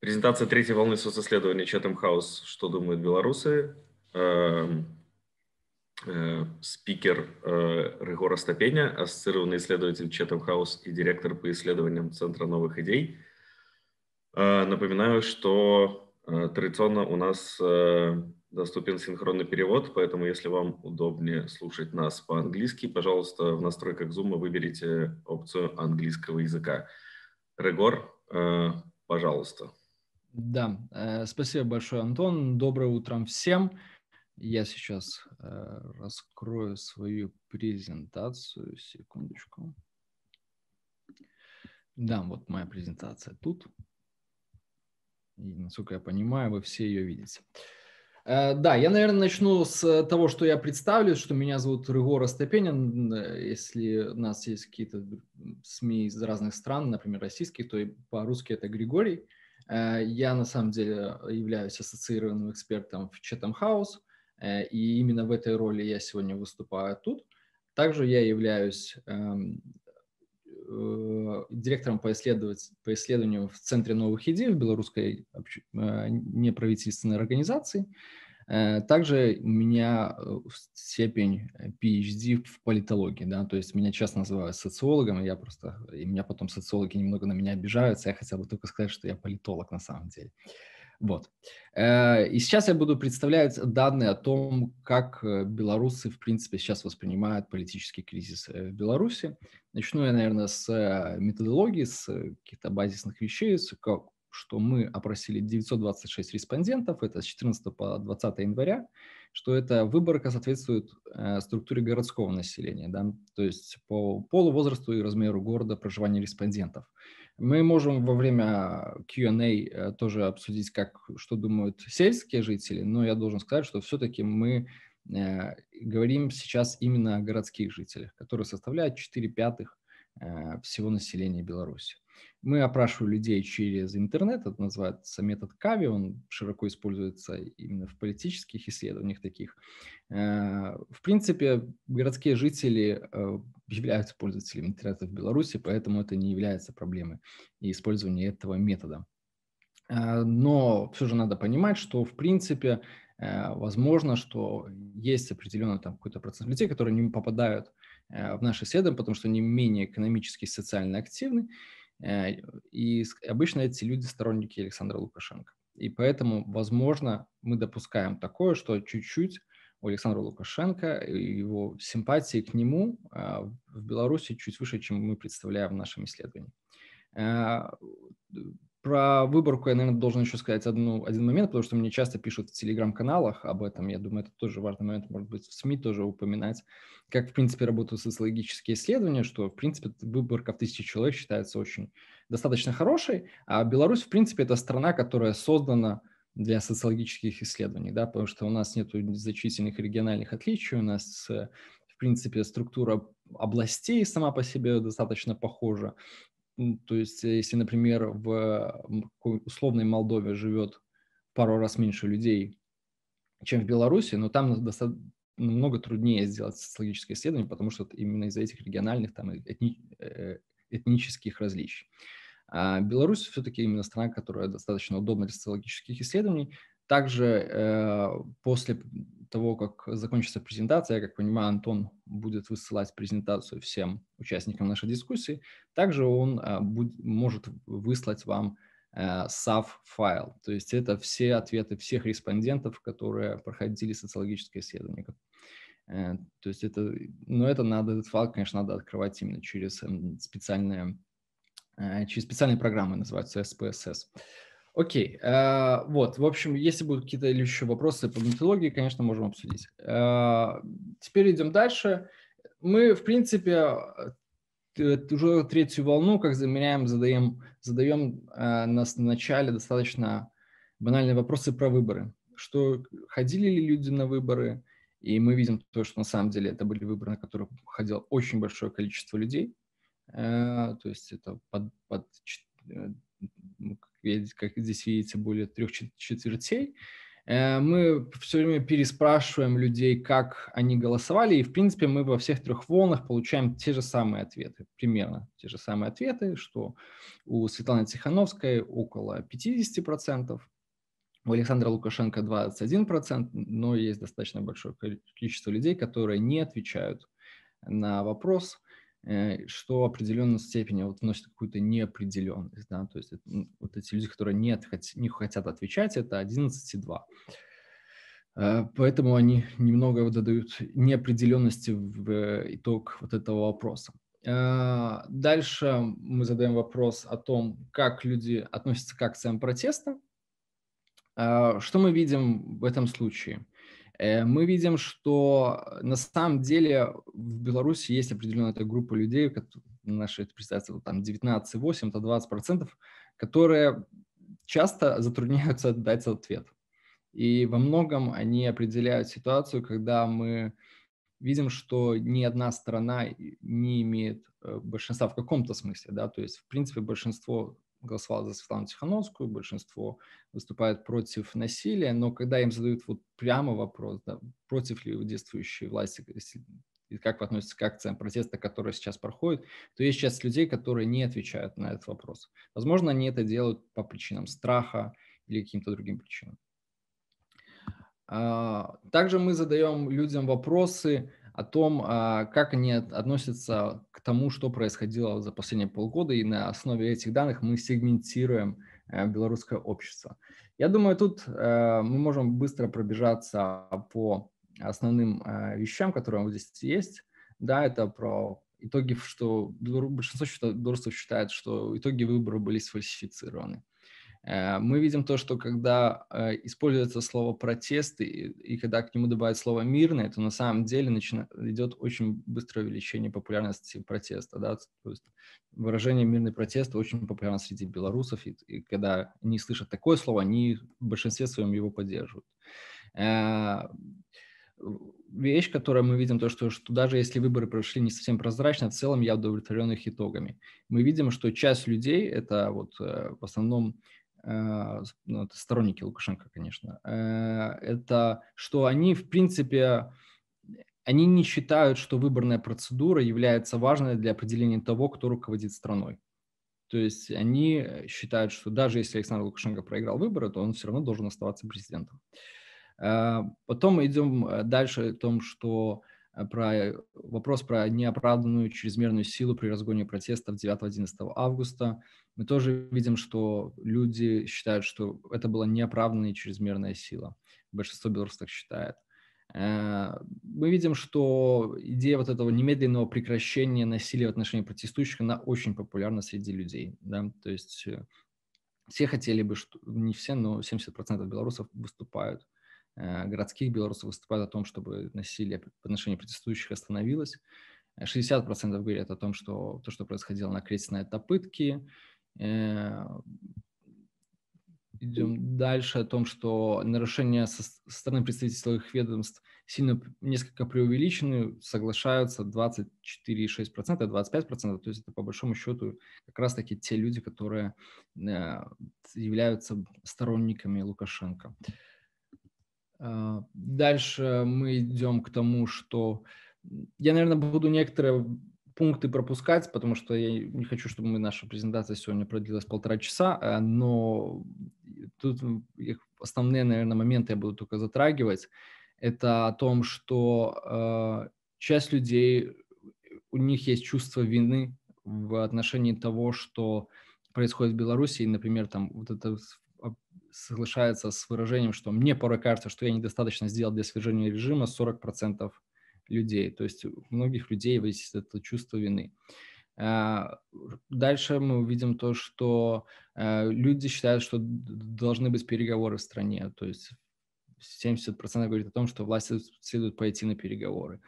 Презентация третьей волны социсследования Chatham House «Что думают белорусы». Спикер Рыгор Астапеня, ассоциированный исследователь Chatham House и директор по исследованиям Центра новых идей. Напоминаю, что традиционно у нас доступен синхронный перевод, поэтому если вам удобнее слушать нас по-английски, пожалуйста, в настройках Zoom выберите опцию английского языка. Рыгор, пожалуйста. Да, спасибо большое, Антон. Доброе утро всем. Я сейчас раскрою свою презентацию. Секундочку. Да, вот моя презентация тут. И, насколько я понимаю, вы все ее видите. Да, я, наверное, начну с того, что я представлю, что меня зовут Рыгор Астапеня. Если у нас есть какие-то СМИ из разных стран, например, российские, то по-русски это Григорий. Я, на самом деле, являюсь ассоциированным экспертом в Chatham House. И именно в этой роли я сегодня выступаю тут. Также я являюсь директором по исследованию в Центре новых идей в Белорусской неправительственной организации. Также у меня степень PhD в политологии, да, то есть меня часто называют социологом, и меня потом социологи немного на меня обижаются, я хотел бы только сказать, что я политолог на самом деле. Вот. И сейчас я буду представлять данные о том, как белорусы, в принципе, сейчас воспринимают политический кризис в Беларуси. Начну я, наверное, с методологии, с каких-то базисных вещей, что мы опросили 926 респондентов, это с 14 по 20 января, что эта выборка соответствует структуре городского населения, да? То есть по полу, возрасту и размеру города проживания респондентов. Мы можем во время Q&A тоже обсудить, что думают сельские жители, но я должен сказать, что все-таки мы говорим сейчас именно о городских жителях, которые составляют 4/5 всего населения Беларуси. Мы опрашиваем людей через интернет, это называется метод Кави, он широко используется именно в политических исследованиях таких. В принципе, городские жители являются пользователями интернета в Беларуси, поэтому это не является проблемой и использование этого метода. Но все же надо понимать, что в принципе возможно, что есть определенный какой-то процент людей, которые не попадают в наши исследования, потому что они менее экономически и социально активны. И обычно эти люди сторонники Александра Лукашенко. И поэтому, возможно, мы допускаем такое, что чуть-чуть у Александра Лукашенко его симпатии к нему в Беларуси чуть выше, чем мы представляем в нашем исследовании. Про выборку я, наверное, должен еще сказать один момент, потому что мне часто пишут в телеграм-каналах об этом. Я думаю, это тоже важный момент, может быть, в СМИ тоже упоминать, как, в принципе, работают социологические исследования, что, в принципе, выборка в 1000 человек считается очень достаточно хорошей, а Беларусь, в принципе, это страна, которая создана для социологических исследований, да, потому что у нас нет значительных региональных отличий, у нас, в принципе, структура областей сама по себе достаточно похожа. То есть, если, например, в условной Молдове живет пару раз меньше людей, чем в Беларуси, но там намного труднее сделать социологическое исследование, потому что именно из-за этих региональных там, этнических различий. А Беларусь все-таки именно страна, которая достаточно удобна для социологических исследований. Также после того, как закончится презентация, я как понимаю, Антон будет высылать презентацию всем участникам нашей дискуссии. Также он может выслать вам SAV-файл, то есть это все ответы всех респондентов, которые проходили социологическое исследование. То есть этот файл, конечно, надо открывать именно через специальные программы, называются SPSS. Окей, вот, в общем, если будут какие-то еще вопросы по методологии, конечно, можем обсудить. Теперь идем дальше. Мы, в принципе, уже третью волну, как задаем нас на начале достаточно банальные вопросы про выборы. Что, ходили ли люди на выборы? И мы видим то, что на самом деле это были выборы, на которых ходило очень большое количество людей. То есть это как здесь видите, более 3/4. Мы все время переспрашиваем людей, как они голосовали, и, в принципе, мы во всех трех волнах получаем те же самые ответы, примерно те же самые ответы, что у Светланы Тихановской около 50%, у Александра Лукашенко 21%, но есть достаточно большое количество людей, которые не отвечают на вопрос, что в определенной степени вносит какую-то неопределенность. Да? То есть вот эти люди, которые не хотят отвечать, это 11,2. Поэтому они немного додают неопределенности в итог вот этого вопроса. Дальше мы задаем вопрос о том, как люди относятся к акциям протеста. Что мы видим в этом случае? Мы видим, что на самом деле в Беларуси есть определенная группа людей, наши представители там 19,8, это 20%, которые часто затрудняются дать ответ. И во многом они определяют ситуацию, когда мы видим, что ни одна сторона не имеет большинства в каком-то смысле. Да? То есть, в принципе, большинство голосовало за Светлану Тихановскую, большинство выступает против насилия, но когда им задают вот прямо вопрос, да, против ли действующие власти, и как вы относитесь к акциям протеста, которые сейчас проходят, то есть сейчас людей, которые не отвечают на этот вопрос. Возможно, они это делают по причинам страха или каким-то другим причинам. Также мы задаем людям вопросы о том, как они относятся к тому, что происходило за последние полгода, и на основе этих данных мы сегментируем белорусское общество. Я думаю, тут мы можем быстро пробежаться по основным вещам, которые вот здесь есть. Да, это про итоги, что большинство белорусов считает, что итоги выборов были сфальсифицированы. Мы видим то, что когда используется слово «протесты» и когда к нему добавят слово «мирное», то на самом деле идет очень быстрое увеличение популярности протеста. Да? То есть выражение «мирный протест» очень популярно среди белорусов, и когда они слышат такое слово, они в большинстве своем его поддерживают. Вещь, которую мы видим, то, что даже если выборы прошли не совсем прозрачно, в целом я удовлетворен их итогами. Мы видим, что часть людей, это вот в основном это сторонники Лукашенко, конечно, это что они, в принципе, они не считают, что выборная процедура является важной для определения того, кто руководит страной. То есть они считают, что даже если Александр Лукашенко проиграл выборы, то он все равно должен оставаться президентом. Потом мы идем дальше о том, что вопрос про неоправданную чрезмерную силу при разгоне протестов 9-11 августа. Мы тоже видим, что люди считают, что это была неоправданная чрезмерная сила. Большинство белорусов так считает. Мы видим, что идея вот этого немедленного прекращения насилия в отношении протестующих, она очень популярна среди людей. Да? То есть все хотели бы, не все, но 70% белорусов выступают. Городских белорусов выступают о том, чтобы насилие по отношению протестующих остановилось. 60% говорят о том, что то, что происходило на Крестной, это пытки. Идем дальше о том, что нарушения со стороны представителей силовых ведомств сильно несколько преувеличены, соглашаются 24,6%, 25%. То есть это по большому счету как раз-таки те люди, которые являются сторонниками Лукашенко. Дальше мы идем к тому, что я, наверное, буду некоторые пункты пропускать, потому что я не хочу, чтобы наша презентация сегодня продлилась 1,5 часа, но тут основные, наверное, моменты я буду только затрагивать. Это о том, что часть людей, у них есть чувство вины в отношении того, что происходит в Беларуси, например, там вот это соглашается с выражением, что мне порой кажется, что я недостаточно сделал для свержения режима, 40% людей. То есть у многих людей есть это чувство вины. Дальше мы увидим то, что люди считают, что должны быть переговоры в стране. То есть 70% говорит о том, что власти следует пойти на переговоры.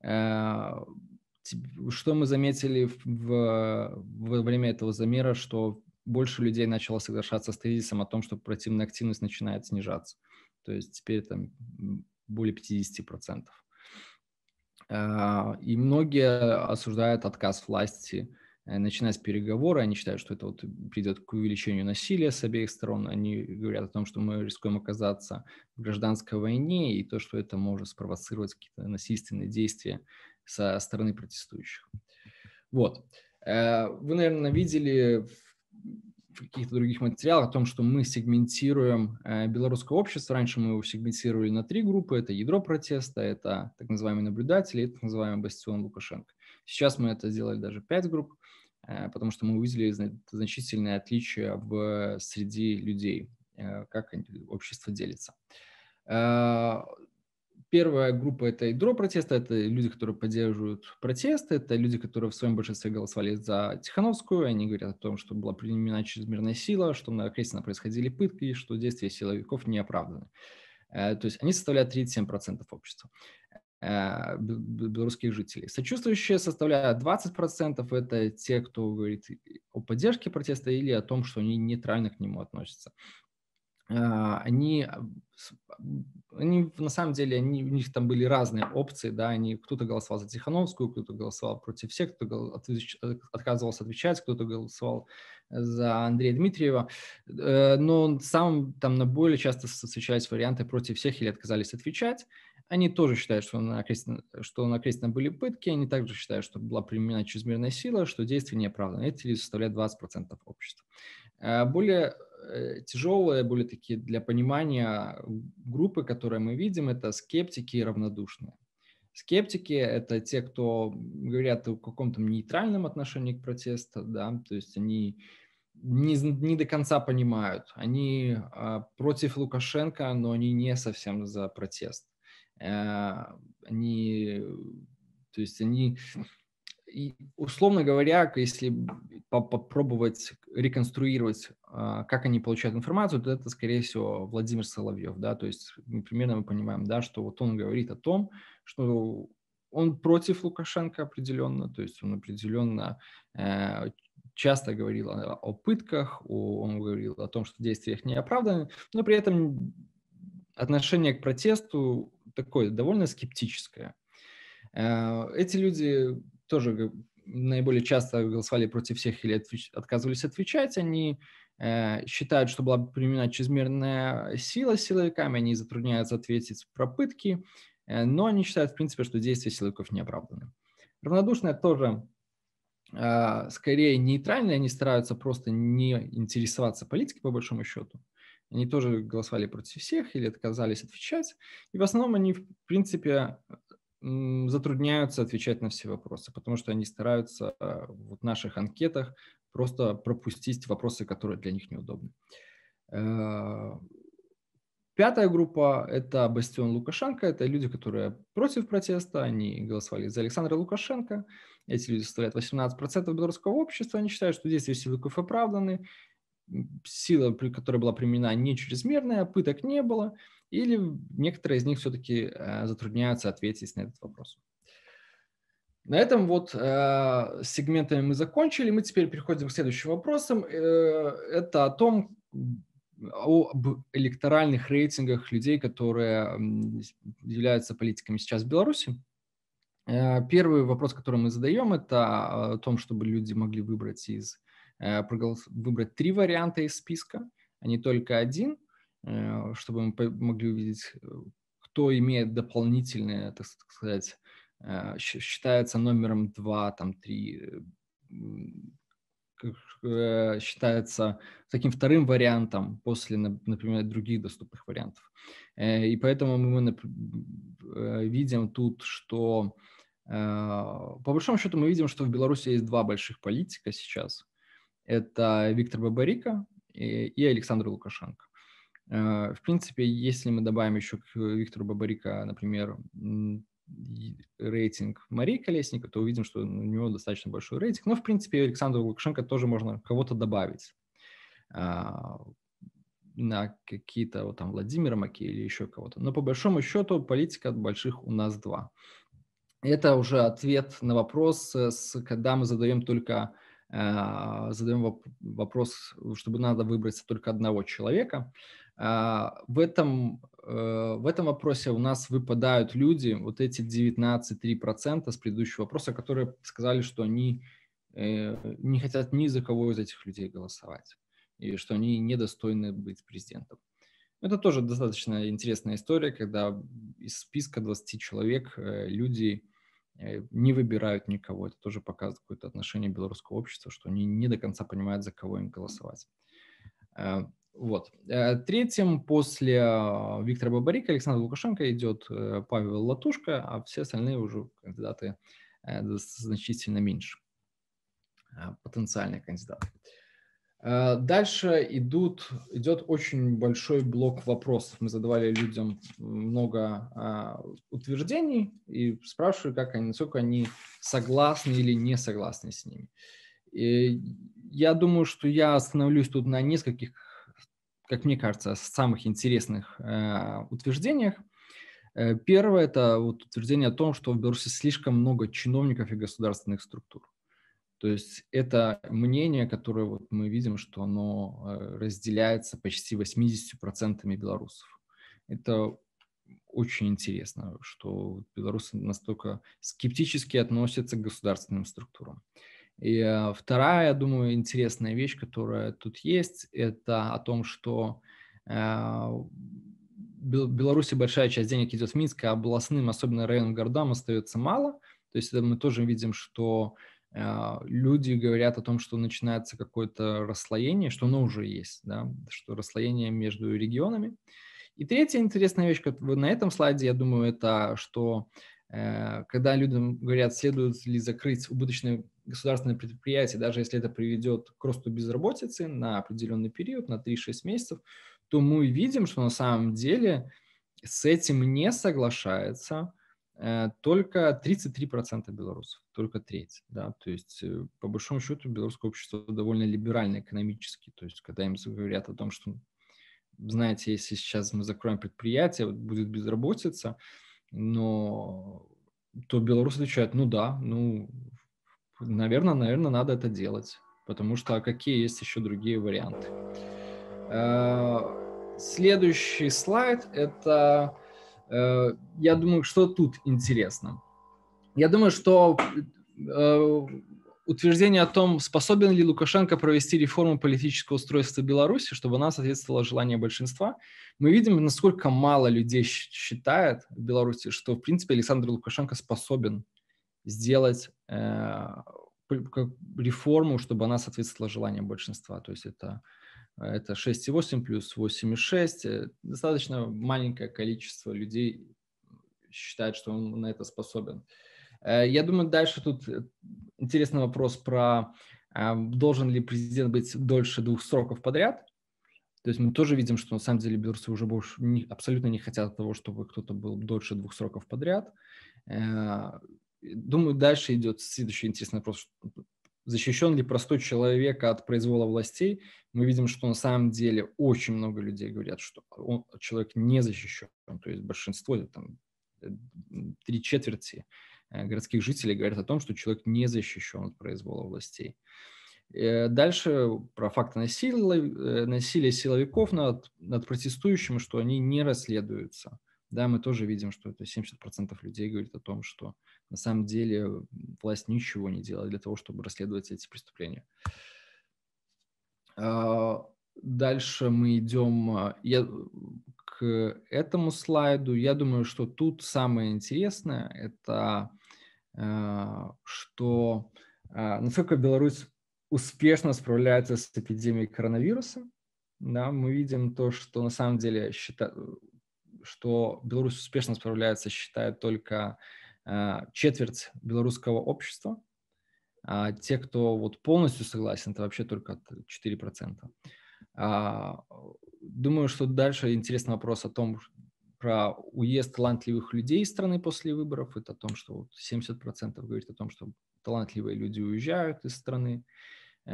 Что мы заметили во время этого замера, что больше людей начало соглашаться с тезисом о том, что противная активность начинает снижаться. То есть теперь там более 50%. И многие осуждают отказ власти начинать переговоры. Они считают, что это вот придет к увеличению насилия с обеих сторон. Они говорят о том, что мы рискуем оказаться в гражданской войне и то, что это может спровоцировать какие-то насильственные действия со стороны протестующих. Вот. Вы, наверное, видели в каких-то других материалах о том, что мы сегментируем белорусское общество. Раньше мы его сегментировали на три группы. Это ядро протеста, это так называемые наблюдатели, это так называемый бастион Лукашенко. Сейчас мы это сделали даже 5 групп, потому что мы увидели значительные отличия среди людей, как общество делится. Первая группа – это ядро протеста, это люди, которые поддерживают протест, это люди, которые в своем большинстве голосовали за Тихановскую, они говорят о том, что была применена чрезмерная сила, что на Крестина происходили пытки, что действия силовиков не оправданы. То есть они составляют 37% общества белорусских жителей. Сочувствующие составляют 20%, это те, кто говорит о поддержке протеста или о том, что они нейтрально к нему относятся. Они на самом деле, у них там были разные опции, да, кто-то голосовал за Тихановскую, кто-то голосовал против всех, кто-то отказывался отвечать, кто-то голосовал за Андрея Дмитриева, но сам там наиболее часто встречались варианты против всех или отказались отвечать. Они тоже считают, что на Крестина были пытки, они также считают, что была применена чрезмерная сила, что действия не оправданы. Эти люди составляют 20% общества. Более тяжелые, более такие для понимания группы, которые мы видим, это скептики и равнодушные. Скептики – это те, кто говорят о каком-то нейтральном отношении к протесту, да, то есть они не до конца понимают, они против Лукашенко, но они не совсем за протест. И, условно говоря, если попробовать реконструировать, как они получают информацию, то это, скорее всего, Владимир Соловьев, да, то есть примерно мы понимаем, да, что вот он говорит о том, что он против Лукашенко определенно, то есть он определенно часто говорил о пытках, он говорил о том, что действия их не оправданы, но при этом отношение к протесту такое довольно скептическое. Эти люди тоже наиболее часто голосовали против всех или отказывались отвечать. Они считают, что была применена чрезмерная сила силовиками, они затрудняются ответить про пытки, но они считают, в принципе, что действия силовиков не оправданы. Равнодушные тоже скорее нейтральные, они стараются просто не интересоваться политикой, по большому счету. Они тоже голосовали против всех или отказались отвечать. И в основном они, в принципе, затрудняются отвечать на все вопросы, потому что они стараются в наших анкетах просто пропустить вопросы, которые для них неудобны. 5-я группа – это бастион Лукашенко, это люди, которые против протеста, они голосовали за Александра Лукашенко, эти люди составляют 18% белорусского общества, они считают, что действия силовиков оправданы, сила, которая была применена, не чрезмерная, пыток не было, или некоторые из них все-таки затрудняются ответить на этот вопрос. На этом вот с сегментами мы закончили. Мы теперь переходим к следующим вопросам. Это об электоральных рейтингах людей, которые являются политиками сейчас в Беларуси. Первый вопрос, который мы задаем, это о том, чтобы люди могли выбрать 3 варианта из списка, а не только один, чтобы мы могли увидеть, кто имеет дополнительное, так сказать, считается номером 2, там 3, считается таким вторым вариантом после, например, других доступных вариантов. И поэтому мы видим тут, что по большому счету мы видим, что в Беларуси есть 2 больших политика сейчас. Это Виктор Бабарика и Александр Лукашенко. В принципе, если мы добавим еще к Виктору Бабарика, например, рейтинг Марии Колесникова, то увидим, что у него достаточно большой рейтинг. Но, в принципе, Александру Лукашенко тоже можно кого-то добавить на какие-то вот, там Владимира Макея или еще кого-то. Но по большому счету политика от больших у нас 2. Это уже ответ на вопрос, когда мы задаем вопрос, чтобы надо выбрать только одного человека. В этом вопросе у нас выпадают люди, вот эти 19,3% с предыдущего вопроса, которые сказали, что они не хотят ни за кого из этих людей голосовать, и что они недостойны быть президентом. Это тоже достаточно интересная история, когда из списка 20 человек люди не выбирают никого. Это тоже показывает какое-то отношение белорусского общества, что они не до конца понимают, за кого им голосовать. Вот. Третьим после Виктора Бабарика, Александра Лукашенко идет Павел Латушка, а все остальные уже кандидаты значительно меньше, потенциальные кандидаты. Дальше идет очень большой блок вопросов. Мы задавали людям много утверждений и спрашивали, насколько они согласны или не согласны с ними. И я думаю, что я остановлюсь тут на нескольких, как мне кажется, самых интересных утверждениях. Первое – это утверждение о том, что в Беларуси слишком много чиновников и государственных структур. То есть это мнение, которое мы видим, что оно разделяется почти 80% белорусов. Это очень интересно, что белорусы настолько скептически относятся к государственным структурам. И вторая, я думаю, интересная вещь, которая тут есть, это о том, что в Беларуси большая часть денег идет в Минск, а областным, особенно районным городам, остается мало. То есть мы тоже видим, что люди говорят о том, что начинается какое-то расслоение, что оно уже есть, да, что расслоение между регионами. И третья интересная вещь, как на этом слайде, я думаю, это что, когда людям говорят, следует ли закрыть убыточные государственные предприятия, даже если это приведет к росту безработицы на определенный период, на 3-6 месяцев, то мы видим, что на самом деле с этим не соглашается только 33% белорусов, только треть. Да? То есть, по большому счету, белорусское общество довольно либерально экономически. То есть, когда им говорят о том, что, знаете, если сейчас мы закроем предприятие, будет безработица, то белорусы отвечают, наверное, надо это делать, потому что какие есть еще другие варианты. Следующий слайд – это… Я думаю, что тут интересно. Я думаю, что утверждение о том, способен ли Лукашенко провести реформу политического устройства Беларуси, чтобы она соответствовала желанию большинства, мы видим, насколько мало людей считает в Беларуси, что, в принципе, Александр Лукашенко способен сделать реформу, чтобы она соответствовала желанию большинства. То есть это 6,8 плюс 8,6. Достаточно маленькое количество людей считает, что он на это способен. Я думаю, дальше тут интересный вопрос про должен ли президент быть дольше 2 сроков подряд. То есть мы тоже видим, что на самом деле белорусы уже больше абсолютно не хотят того, чтобы кто-то был дольше 2 сроков подряд. Думаю, дальше идет следующий интересный вопрос. Защищен ли простой человек от произвола властей? Мы видим, что на самом деле очень много людей говорят, что человек не защищен. То есть большинство, 3/4 городских жителей говорят о том, что человек не защищен от произвола властей. Дальше про факты насилия силовиков над протестующими, что они не расследуются. Да, мы тоже видим, что это 70% людей говорит о том, что на самом деле власть ничего не делает для того, чтобы расследовать эти преступления. Дальше мы идем к этому слайду. Я думаю, что тут самое интересное, это что насколько Беларусь успешно справляется с эпидемией коронавируса. Да, мы видим то, что на самом деле что Беларусь успешно справляется, считает только 1/4 белорусского общества. А те, кто полностью согласен, это вообще только 4%. Думаю, что дальше интересный вопрос о том, про уезд талантливых людей из страны после выборов. Это о том, что 70% говорит о том, что талантливые люди уезжают из страны. То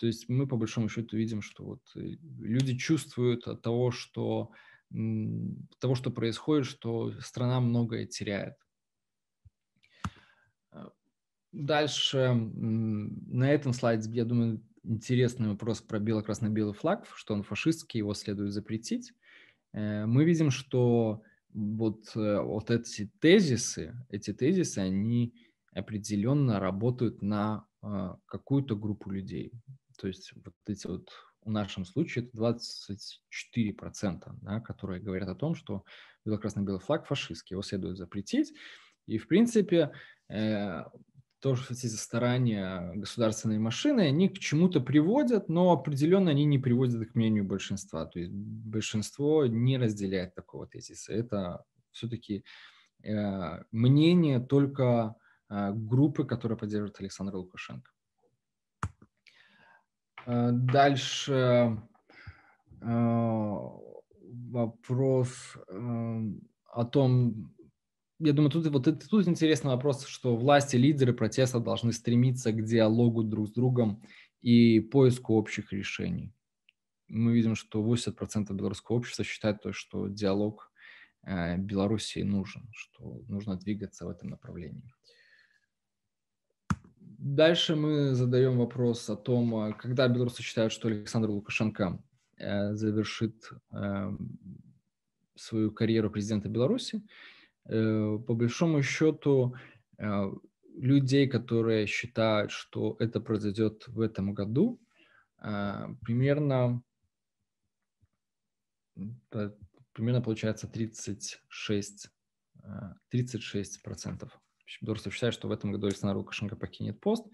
есть мы по большому счету видим, что люди чувствуют от того, что происходит, что страна многое теряет. Дальше на этом слайде, я думаю, интересный вопрос про бело-красно-белый флаг, что он фашистский, его следует запретить. Мы видим, что эти тезисы, они определенно работают на какую-то группу людей. То есть вот эти вот в нашем случае это 24%, да, которые говорят о том, что красно-белый флаг фашистский, его следует запретить. И, в принципе, тоже эти старания государственной машины, они к чему-то приводят, но определенно они не приводят к мнению большинства. То есть большинство не разделяет такого тезиса. Это все-таки мнение только группы, которая поддерживает Александра Лукашенко. Дальше вопрос о том, я думаю, тут интересный вопрос, что власти, лидеры протеста должны стремиться к диалогу друг с другом и поиску общих решений. Мы видим, что 80% белорусского общества считает, что диалог Беларуси нужен, что нужно двигаться в этом направлении. Дальше мы задаем вопрос о том, когда белорусы считают, что Александр Лукашенко завершит свою карьеру президента Беларуси. По большому счету, людей, которые считают, что это произойдет в этом году, примерно получается 36%. Белорусы считают, что в этом году Александр Лукашенко покинет пост.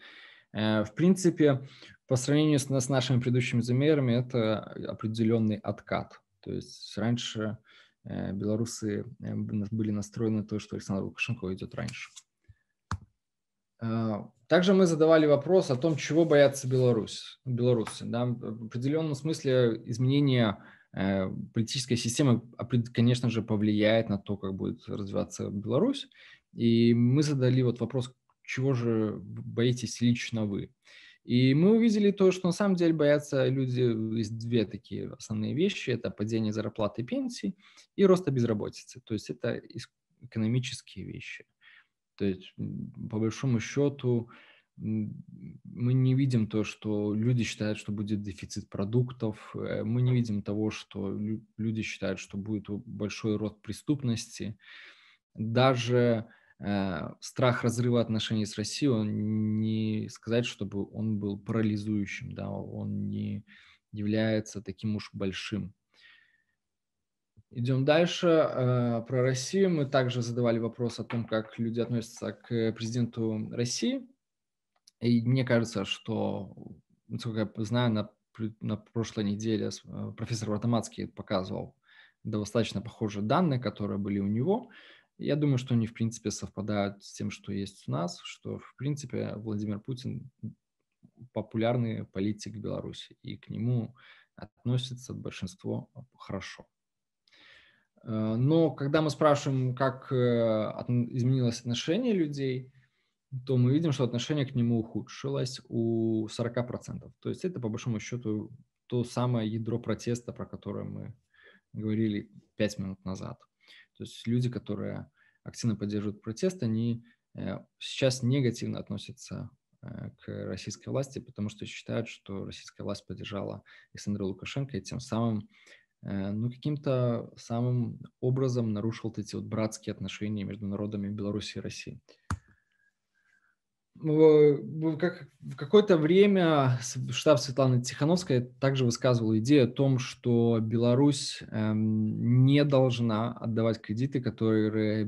В принципе, по сравнению с нашими предыдущими замерами, это определенный откат. То есть раньше белорусы были настроены на то, что Александр Лукашенко уйдет раньше. Также мы задавали вопрос о том, чего боятся белорусы. Да, в определенном смысле изменения политической системы, конечно же, повлияет на то, как будет развиваться Беларусь. И мы задали вопрос, чего же боитесь лично вы. И мы увидели то, что на самом деле боятся люди, есть две такие основные вещи. Это падение зарплаты и пенсий и роста безработицы. То есть это экономические вещи. То есть по большому счету мы не видим то, что люди считают, что будет дефицит продуктов. Мы не видим того, что люди считают, что будет большой рост преступности. Даже страх разрыва отношений с Россией, он не сказать, чтобы он был парализующим, да, он не является таким уж большим. Идем дальше. Про Россию мы также задавали вопрос о том, как люди относятся к президенту России. И мне кажется, что, насколько я знаю, на прошлой неделе профессор Вартамадский показывал достаточно похожие данные, которые были у него. Я думаю, что они, в принципе, совпадают с тем, что есть у нас, что, в принципе, Владимир Путин популярный политик Беларуси, и к нему относится большинство хорошо. Но когда мы спрашиваем, как изменилось отношение людей, то мы видим, что отношение к нему ухудшилось у 40%. То есть это, по большому счету, то самое ядро протеста, про которое мы говорили 5 минут назад. То есть люди, которые активно поддерживают протест, они сейчас негативно относятся к российской власти, потому что считают, что российская власть поддержала Александра Лукашенко и тем самым, каким-то самым образом нарушил эти братские отношения между народами Беларуси и России. В какое-то время штаб Светланы Тихановской также высказывал идею о том, что Беларусь не должна отдавать кредиты, которые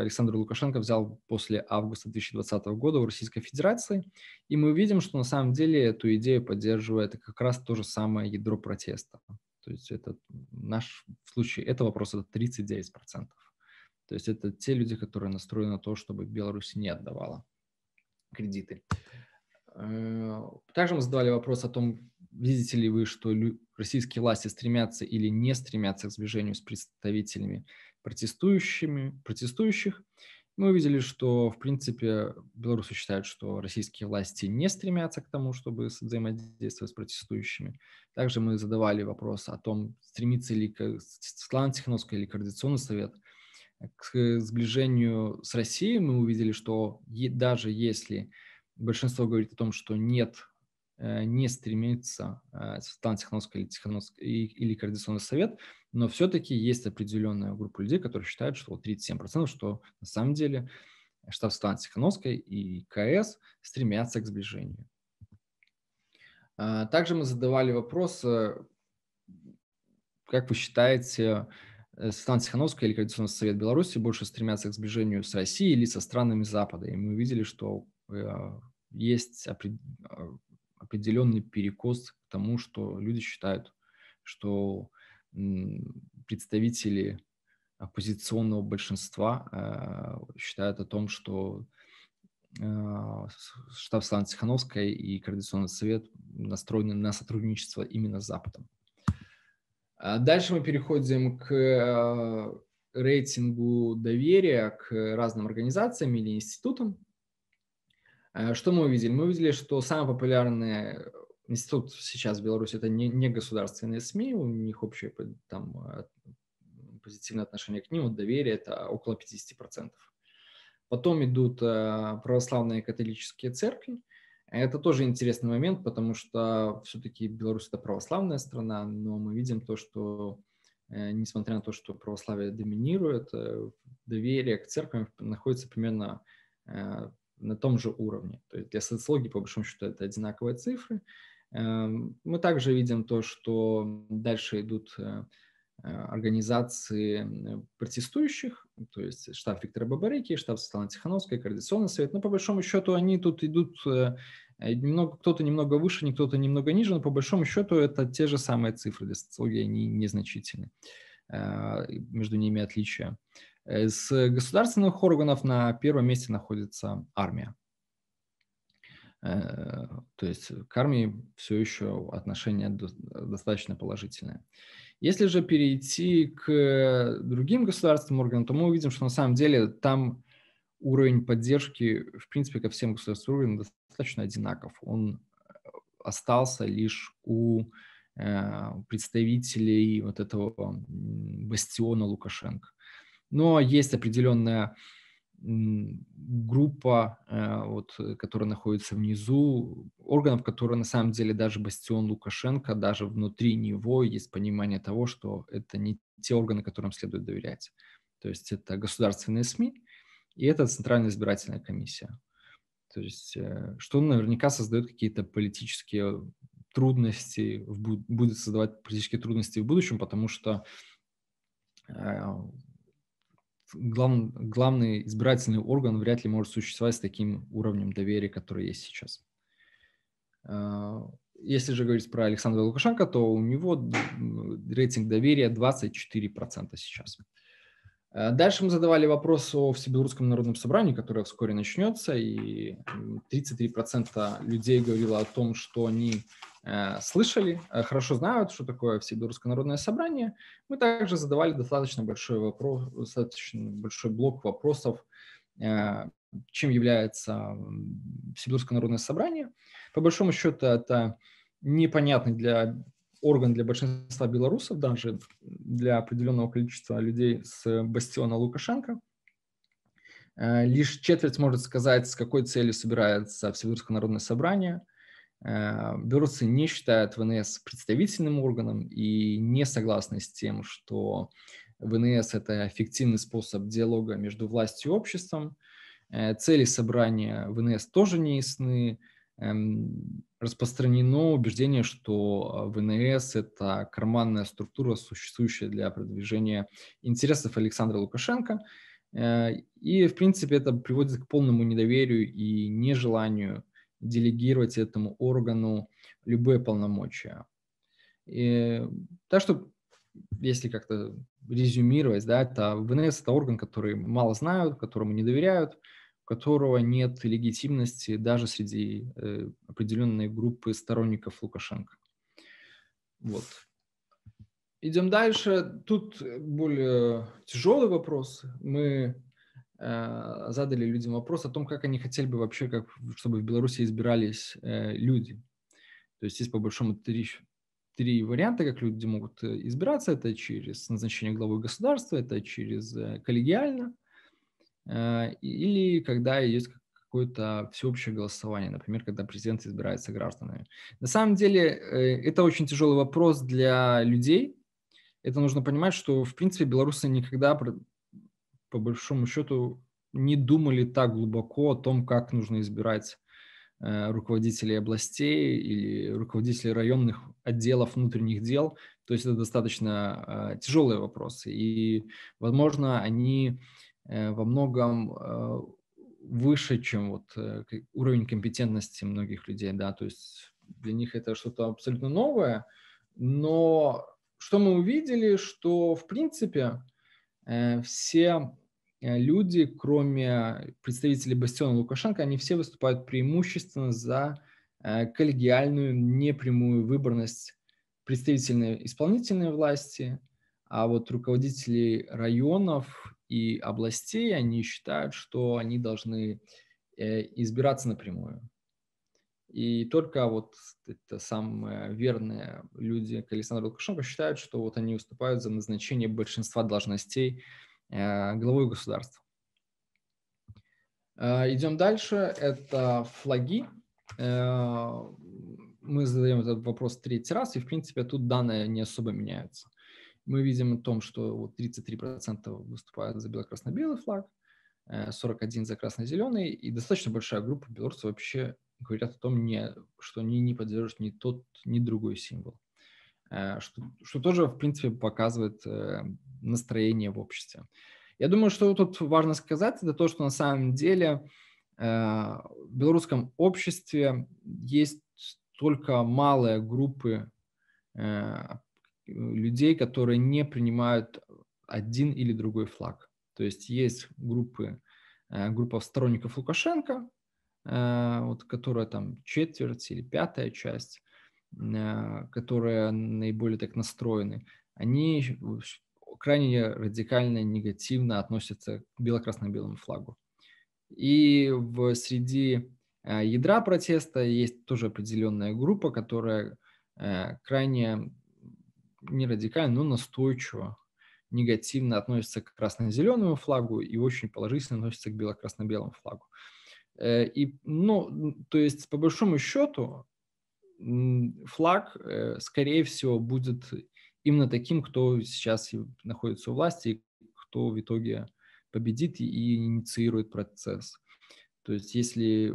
Александр Лукашенко взял после августа 2020 года в Российской Федерации. И мы видим, что на самом деле эту идею поддерживает как раз то же самое ядро протеста. То есть это в случае этого вопроса 39%. То есть это те люди, которые настроены на то, чтобы Беларусь не отдавала кредиты. Также мы задавали вопрос о том, видите ли вы, что российские власти стремятся или не стремятся к сближению с представителями протестующих. Мы увидели, что, в принципе, белорусы считают, что российские власти не стремятся к тому, чтобы взаимодействовать с протестующими. Также мы задавали вопрос о том, стремится ли Светлана Тихановская или Координационный Совет к сближению с Россией. Мы увидели, что даже если большинство говорит о том, что нет, не стремится Светлана Тихановская или Координационный Совет, но все-таки есть определенная группа людей, которые считают, что 37%, что на самом деле штаб Светланы Тихановской и КС стремятся к сближению. Также мы задавали вопрос, как вы считаете, Светлана Тихановская или Координационный Совет Беларуси больше стремятся к сближению с Россией или со странами Запада? И мы увидели, что есть определенный перекос к тому, что люди считают, что представители оппозиционного большинства считают о том, что штаб Светланы Тихановской и Координационный совет настроены на сотрудничество именно с Западом. Дальше мы переходим к рейтингу доверия к разным организациям или институтам. Что мы увидели? Мы увидели, что самый популярный институт сейчас в Беларуси – это не государственные СМИ, у них общее там позитивное отношение к ним, доверие – это около 50%. Потом идут православные католические церкви. Это тоже интересный момент, потому что все-таки Беларусь – это православная страна, но мы видим то, что, несмотря на то, что православие доминирует, доверие к церквям находится примерно на том же уровне. То есть для социологии, по большому счету, это одинаковые цифры. Мы также видим то, что дальше идут организации протестующих, то есть штаб Виктора Бабарики, штаб Светланы Тихановской, Координационный совет. Но по большому счету они тут идут немного, кто-то немного выше, кто-то немного ниже, но по большому счету это те же самые цифры, для социологии они незначительны, между ними отличия. С государственных органов на первом месте находится армия. То есть к армии все еще отношение достаточно положительное. Если же перейти к другим государственным органам, то мы увидим, что на самом деле там уровень поддержки, в принципе, ко всем государственным уровням достаточно одинаков. Он остался лишь у представителей вот этого бастиона Лукашенко. Но есть определенная группа, вот, которая находится внизу, органов, которые на самом деле даже бастион Лукашенко, даже внутри него есть понимание того, что это не те органы, которым следует доверять. То есть это государственные СМИ и это Центральная избирательная комиссия. То есть что наверняка создает какие-то политические трудности, будет создавать политические трудности в будущем, потому что главный избирательный орган вряд ли может существовать с таким уровнем доверия, который есть сейчас. Если же говорить про Александра Лукашенко, то у него рейтинг доверия 24% сейчас. Дальше мы задавали вопрос о Всебелорусском народном собрании, которое вскоре начнется, и 33% людей говорило о том, что они слышали, хорошо знают, что такое Всебелорусское народное собрание. Мы также задавали достаточно большой блок вопросов, чем является Всебелорусское народное собрание. По большому счету это непонятный орган для большинства белорусов, даже для определенного количества людей с бастиона Лукашенко. Лишь четверть может сказать, с какой целью собирается Всебелорусское народное собрание. Белорусы не считают ВНС представительным органом и не согласны с тем, что ВНС – это эффективный способ диалога между властью и обществом. Цели собрания ВНС тоже не ясны. Распространено убеждение, что ВНС – это карманная структура, существующая для продвижения интересов Александра Лукашенко. И, в принципе, это приводит к полному недоверию и нежеланию делегировать этому органу любые полномочия. Так что, если как-то резюмировать, да, это ВНС – это орган, который мало знают, которому не доверяют, которого нет легитимности даже среди определенной группы сторонников Лукашенко. Вот. Идем дальше. Тут более тяжелый вопрос. Мы задали людям вопрос о том, как они хотели бы вообще, чтобы в Беларуси избирались люди. То есть есть по большому три варианта, как люди могут избираться. Это через назначение главы государства, это через коллегиально, или когда есть какое-то всеобщее голосование, например, когда президент избирается гражданами. На самом деле это очень тяжелый вопрос для людей. Это нужно понимать, что, в принципе, белорусы никогда, по большому счету, не думали так глубоко о том, как нужно избирать руководителей областей или руководителей районных отделов внутренних дел. То есть это достаточно тяжелые вопросы. И, возможно, они во многом выше, чем вот уровень компетентности многих людей. Да? То есть для них это что-то абсолютно новое. Но что мы увидели, что, в принципе, все люди, кроме представителей бастиона Лукашенко, они все выступают преимущественно за коллегиальную непрямую выборность представительной исполнительной власти, а вот руководители районов и областей, они считают, что они должны избираться напрямую. И только вот это самые верные люди к Александру Лукашенко считают, что вот они выступают за назначение большинства должностей главой государства. Идем дальше. Это флаги. Мы задаем этот вопрос третий раз, и, в принципе, тут данные не особо меняются. Мы видим о том, что вот 33% выступают за бело-красно-белый флаг, 41% за красно-зеленый, и достаточно большая группа белорусов вообще говорят о том, что они не поддерживают ни тот, ни другой символ. Что тоже, в принципе, показывает настроение в обществе. Я думаю, что тут важно сказать, это то, что на самом деле в белорусском обществе есть только малые группы людей, которые не принимают один или другой флаг. То есть есть группа сторонников Лукашенко, вот, которая там четверть или пятая часть, которые наиболее так настроены, они крайне радикально негативно относятся к бело-красно-белому флагу. И среди ядра протеста есть тоже определенная группа, которая крайне не радикально, но настойчиво, негативно относится к красно-зеленому флагу и очень положительно относится к бело-красно-белому флагу. И, ну, то есть, по большому счету, флаг, скорее всего, будет именно таким, кто сейчас находится у власти, кто в итоге победит и инициирует процесс. То есть, если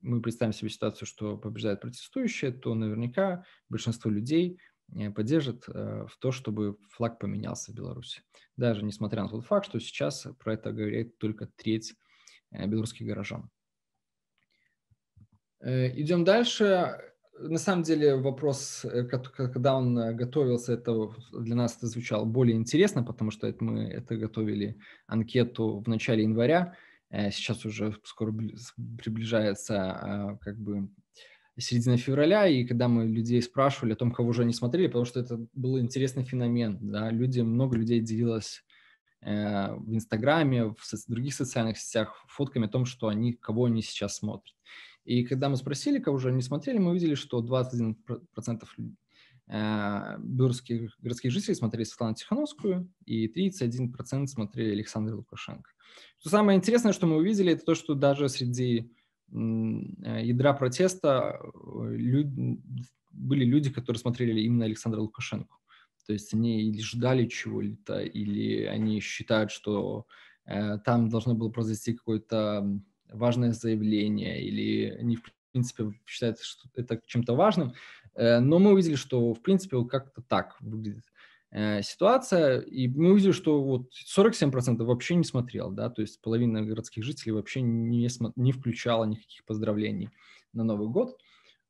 мы представим себе ситуацию, что побеждают протестующие, то наверняка большинство людей поддержит в то, чтобы флаг поменялся в Беларуси. Даже несмотря на тот факт, что сейчас про это говорит только треть белорусских горожан. Идем дальше. На самом деле вопрос, когда он готовился, это для нас это звучало более интересно, потому что мы готовили анкету в начале января. Сейчас уже скоро приближается как бы середина февраля, и когда мы людей спрашивали о том, кого же они смотрели, потому что это был интересный феномен. Да? Много людей делилось в Инстаграме, в других социальных сетях фотками о том, что кого они сейчас смотрят. И когда мы спросили, кого же они смотрели, мы увидели, что 21% белорусских городских жителей смотрели Светлану Тихановскую и 31% смотрели Александра Лукашенко. Что самое интересное, что мы увидели, это то, что даже среди ядра протеста были люди, которые смотрели именно Александра Лукашенко. То есть они или ждали чего-либо, или они считают, что там должно было произойти какое-то важное заявление, или они, в принципе, считают, что это чем-то важным. Но мы увидели, что, в принципе, как-то так выглядит ситуация. И мы увидели, что вот 47% вообще не смотрел, да, то есть половина городских жителей вообще не включала никаких поздравлений на Новый год.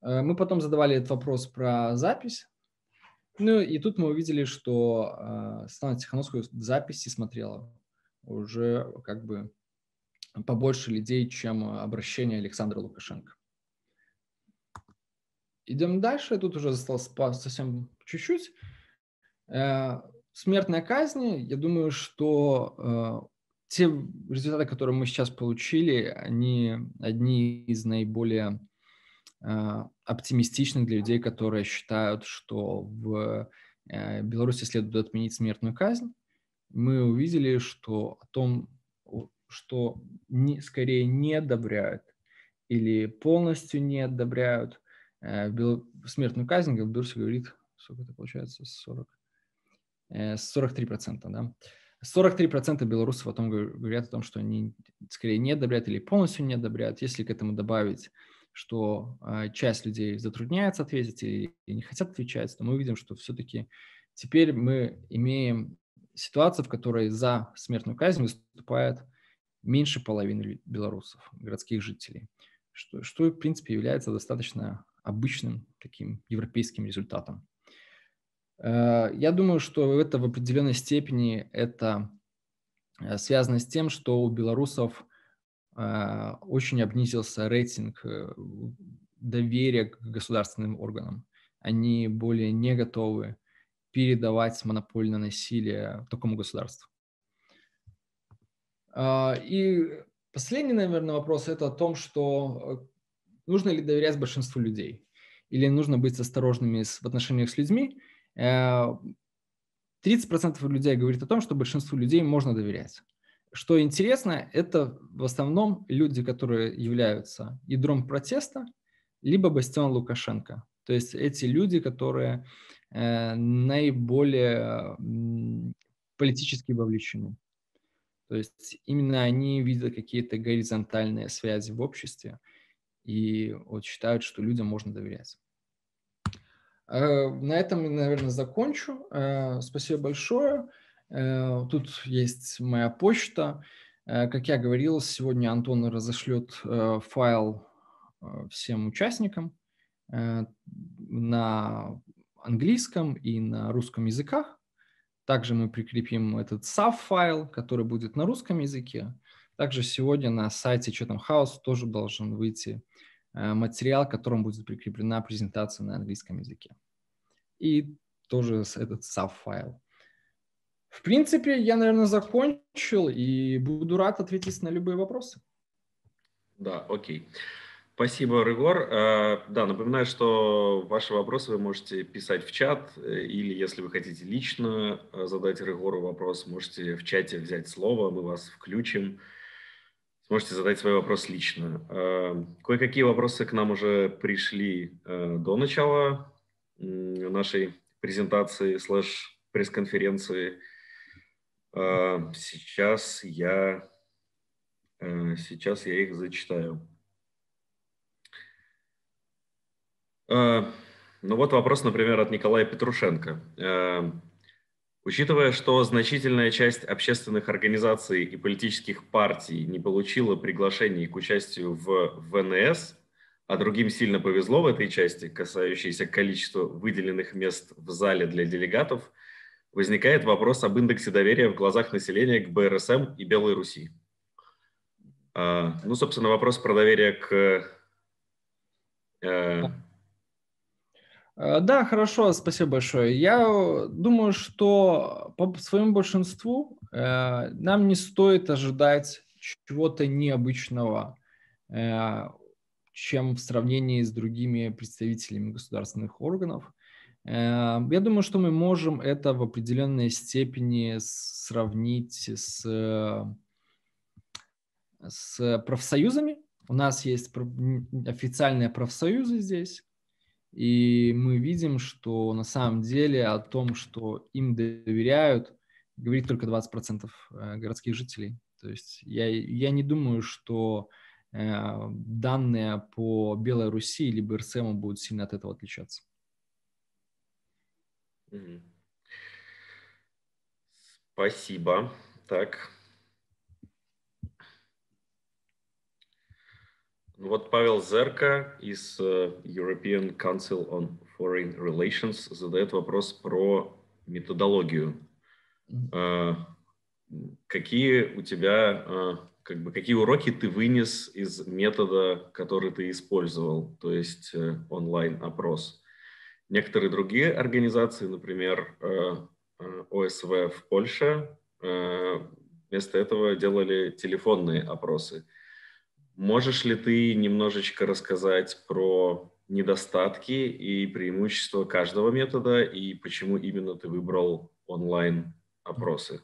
Мы потом задавали этот вопрос про запись. Ну и тут мы увидели, что Светлана Тихановская в записи смотрела уже как бы побольше людей, чем обращение Александра Лукашенко. Идем дальше. Тут уже осталось совсем чуть-чуть. Смертная казнь. Я думаю, что те результаты, которые мы сейчас получили, они одни из наиболее оптимистичных для людей, которые считают, что в Беларуси следует отменить смертную казнь. Мы увидели, что о том, что скорее не одобряют или полностью не одобряют смертную казнь, как в Беларуси говорит, сколько это получается, 43%, да? 43% белорусов о том говорят о том, что они скорее не одобряют или полностью не одобряют. Если к этому добавить, что часть людей затрудняется ответить и не хотят отвечать, то мы видим, что все-таки теперь мы имеем ситуацию, в которой за смертную казнь выступает меньше половины белорусов, городских жителей, что в принципе является достаточно обычным таким европейским результатом. Я думаю, что это в определенной степени это связано с тем, что у белорусов очень обнизился рейтинг доверия к государственным органам. Они более не готовы передавать монопольное насилие такому государству. И последний, наверное, вопрос – это о том, что нужно ли доверять большинству людей или нужно быть осторожными в отношениях с людьми. 30% людей говорит о том, что большинству людей можно доверять. Что интересно, это в основном люди, которые являются ядром протеста, либо бастион Лукашенко. То есть эти люди, которые наиболее политически вовлечены. То есть именно они видят какие-то горизонтальные связи в обществе и вот считают, что людям можно доверять. На этом, наверное, закончу. Спасибо большое. Тут есть моя почта. Как я говорил, сегодня Антон разошлет файл всем участникам на английском и на русском языках. Также мы прикрепим этот SAV-файл, который будет на русском языке. Также сегодня на сайте Chatham House тоже должен выйти материал, к которому будет прикреплена презентация на английском языке. И тоже этот SAV-файл. В принципе, я, наверное, закончил и буду рад ответить на любые вопросы. Да, окей. Спасибо, Рыгор. Да, напоминаю, что ваши вопросы вы можете писать в чат, или если вы хотите лично задать Рыгору вопрос, можете в чате взять слово, мы вас включим. Можете задать свой вопрос лично. Кое-какие вопросы к нам уже пришли до начала нашей презентации /пресс-конференции. Сейчас я их зачитаю. Ну вот вопрос, например, от Николая Петрушенко. Учитывая, что значительная часть общественных организаций и политических партий не получила приглашений к участию в ВНС, а другим сильно повезло в этой части, касающейся количества выделенных мест в зале для делегатов, возникает вопрос об индексе доверия в глазах населения к БРСМ и Белой Руси. Ну, собственно, вопрос про доверие к... Да, хорошо, спасибо большое. Я думаю, что по своему большинству нам не стоит ожидать чего-то необычного, чем в сравнении с другими представителями государственных органов. Я думаю, что мы можем это в определенной степени сравнить с профсоюзами. У нас есть официальные профсоюзы здесь. И мы видим, что на самом деле о том, что им доверяют, говорит только 20% городских жителей. То есть я не думаю, что данные по Белой Руси или БРСМ будут сильно от этого отличаться. Спасибо. Так. Вот Павел Зерка из European Council on Foreign Relations задает вопрос про методологию. Какие у тебя, какие уроки ты вынес из метода, который ты использовал, то есть онлайн-опрос? Некоторые другие организации, например, ОСВ в Польше, вместо этого делали телефонные опросы. Можешь ли ты немножечко рассказать про недостатки и преимущества каждого метода и почему именно ты выбрал онлайн-опросы?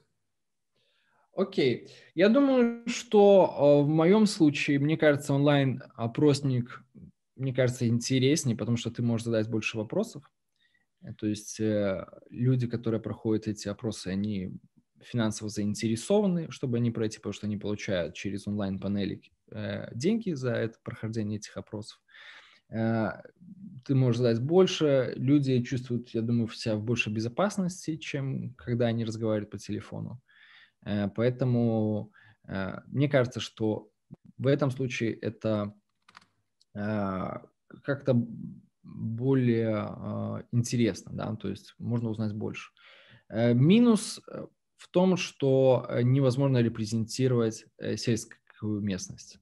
Окей. Я думаю, что в моем случае, мне кажется, онлайн-опросник, мне кажется, интереснее, потому что ты можешь задать больше вопросов. То есть люди, которые проходят эти опросы, они финансово заинтересованы, чтобы они пройти, потому что они получают через онлайн-панели деньги за это прохождение этих опросов. Ты можешь задать больше, люди чувствуют, я думаю, себя в большей безопасности, чем когда они разговаривают по телефону. Поэтому мне кажется, что в этом случае это как-то более интересно, да, то есть можно узнать больше. Минус в том, что невозможно репрезентировать сельскую местность.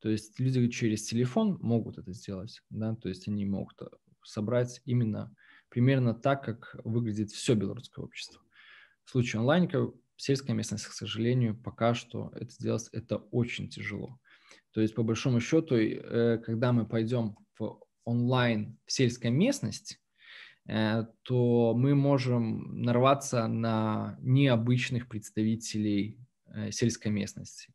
То есть люди через телефон могут это сделать, да, то есть они могут собрать именно примерно так, как выглядит все белорусское общество. В случае онлайника сельская местность, к сожалению, пока что это сделать, это очень тяжело. То есть по большому счету, когда мы пойдем в онлайн в сельской местности, то мы можем нарваться на необычных представителей сельской местности.